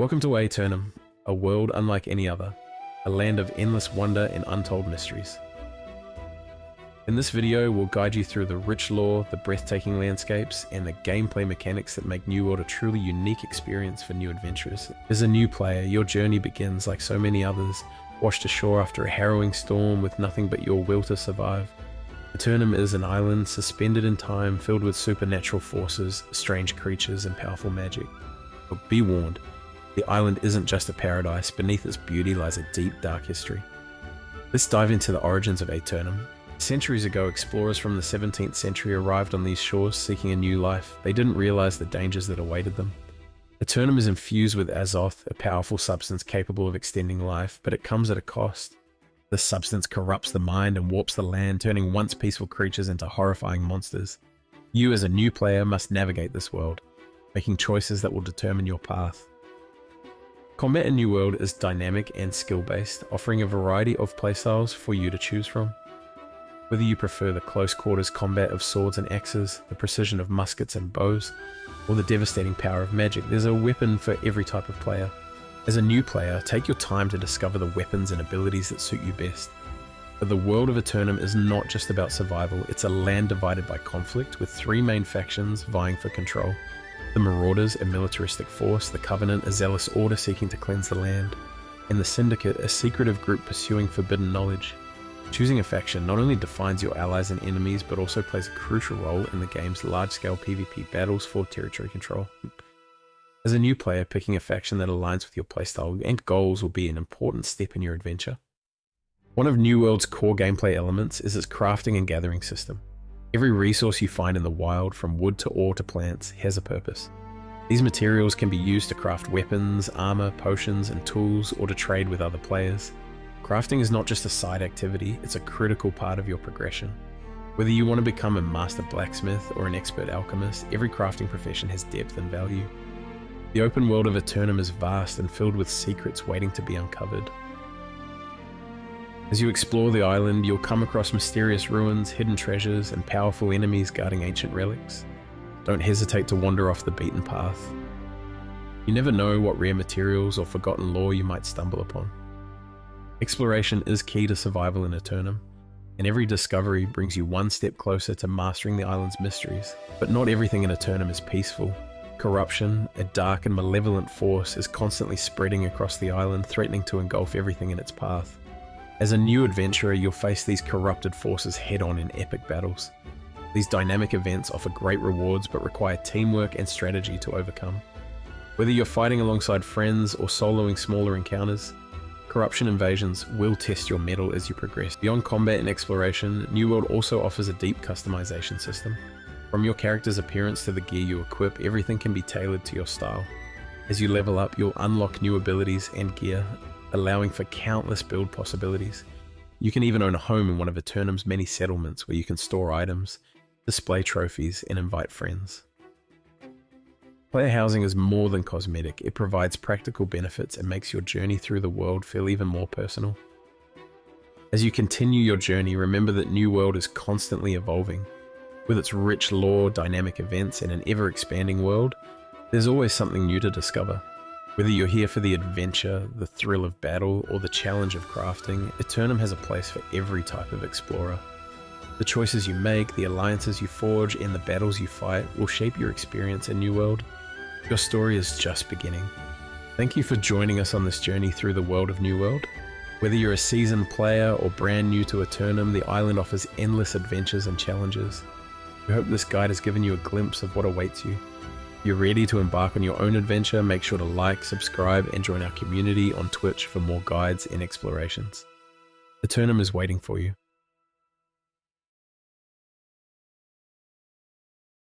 Welcome to Aeternum, a world unlike any other, a land of endless wonder and untold mysteries. In this video, we'll guide you through the rich lore, the breathtaking landscapes, and the gameplay mechanics that make New World a truly unique experience for new adventurers. As a new player, your journey begins like so many others, washed ashore after a harrowing storm with nothing but your will to survive. Aeternum is an island suspended in time, filled with supernatural forces, strange creatures, and powerful magic. But be warned, the island isn't just a paradise. Beneath its beauty lies a deep, dark history. Let's dive into the origins of Aeternum. Centuries ago, explorers from the 17th century arrived on these shores seeking a new life. They didn't realize the dangers that awaited them. Aeternum is infused with azoth, a powerful substance capable of extending life, but it comes at a cost. This substance corrupts the mind and warps the land, turning once peaceful creatures into horrifying monsters. You, as a new player, must navigate this world, making choices that will determine your path. Combat in New World is dynamic and skill-based, offering a variety of playstyles for you to choose from. Whether you prefer the close-quarters combat of swords and axes, the precision of muskets and bows, or the devastating power of magic, there's a weapon for every type of player. As a new player, take your time to discover the weapons and abilities that suit you best. But the world of Aeternum is not just about survival, it's a land divided by conflict, with three main factions vying for control. The Marauders, a militaristic force, the Covenant, a zealous order seeking to cleanse the land, and the Syndicate, a secretive group pursuing forbidden knowledge. Choosing a faction not only defines your allies and enemies, but also plays a crucial role in the game's large-scale PvP battles for territory control. As a new player, picking a faction that aligns with your playstyle and goals will be an important step in your adventure. One of New World's core gameplay elements is its crafting and gathering system. Every resource you find in the wild, from wood to ore to plants, has a purpose. These materials can be used to craft weapons, armor, potions, and tools, or to trade with other players. Crafting is not just a side activity, it's a critical part of your progression. Whether you want to become a master blacksmith or an expert alchemist, every crafting profession has depth and value. The open world of Aeternum is vast and filled with secrets waiting to be uncovered. As you explore the island, you'll come across mysterious ruins, hidden treasures, and powerful enemies guarding ancient relics. Don't hesitate to wander off the beaten path. You never know what rare materials or forgotten lore you might stumble upon. Exploration is key to survival in Aeternum, and every discovery brings you one step closer to mastering the island's mysteries. But not everything in Aeternum is peaceful. Corruption, a dark and malevolent force, is constantly spreading across the island, threatening to engulf everything in its path. As a new adventurer, you'll face these corrupted forces head-on in epic battles. These dynamic events offer great rewards but require teamwork and strategy to overcome. Whether you're fighting alongside friends or soloing smaller encounters, corruption invasions will test your mettle as you progress. Beyond combat and exploration, New World also offers a deep customization system. From your character's appearance to the gear you equip, everything can be tailored to your style. As you level up, you'll unlock new abilities and gear, allowing for countless build possibilities. You can even own a home in one of Aeternum's many settlements where you can store items, display trophies, and invite friends. Player housing is more than cosmetic. It provides practical benefits and makes your journey through the world feel even more personal. As you continue your journey, remember that New World is constantly evolving. With its rich lore, dynamic events, and an ever-expanding world, there's always something new to discover. Whether you're here for the adventure, the thrill of battle, or the challenge of crafting, Aeternum has a place for every type of explorer. The choices you make, the alliances you forge, and the battles you fight will shape your experience in New World. Your story is just beginning. Thank you for joining us on this journey through the world of New World. Whether you're a seasoned player or brand new to Aeternum, the island offers endless adventures and challenges. We hope this guide has given you a glimpse of what awaits you. If you're ready to embark on your own adventure, make sure to like, subscribe, and join our community on Twitch for more guides and explorations. Aeternum is waiting for you.